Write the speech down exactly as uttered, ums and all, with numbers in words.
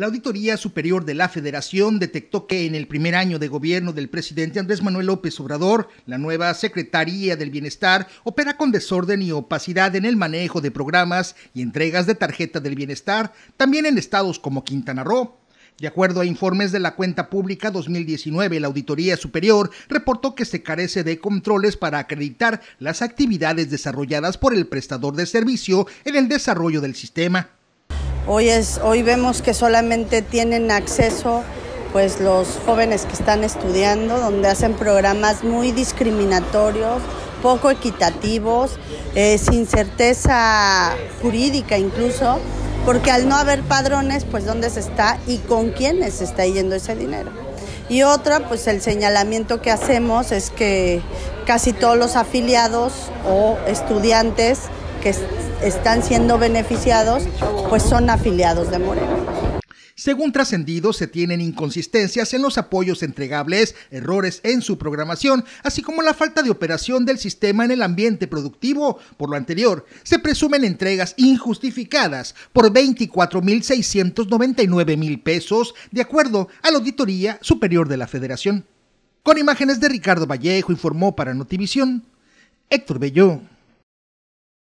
La Auditoría Superior de la Federación detectó que en el primer año de gobierno del presidente Andrés Manuel López Obrador, la nueva Secretaría del Bienestar opera con desorden y opacidad en el manejo de programas y entregas de tarjeta del bienestar, también en estados como Quintana Roo. De acuerdo a informes de la cuenta pública dos mil diecinueve, la Auditoría Superior reportó que se carece de controles para acreditar las actividades desarrolladas por el prestador de servicio en el desarrollo del sistema. Hoy, es, hoy vemos que solamente tienen acceso pues, los jóvenes que están estudiando, donde hacen programas muy discriminatorios, poco equitativos, eh, sin certeza jurídica incluso, porque al no haber padrones, pues dónde se está y con quiénes se está yendo ese dinero. Y otra, pues el señalamiento que hacemos es que casi todos los afiliados o estudiantes que están siendo beneficiados, pues son afiliados de Morena. Según trascendido, se tienen inconsistencias en los apoyos entregables, errores en su programación, así como la falta de operación del sistema en el ambiente productivo. Por lo anterior, se presumen entregas injustificadas por veinticuatro millones seiscientos noventa y nueve mil pesos, de acuerdo a la Auditoría Superior de la Federación. Con imágenes de Ricardo Vallejo, informó para Notivisión, Héctor Belló.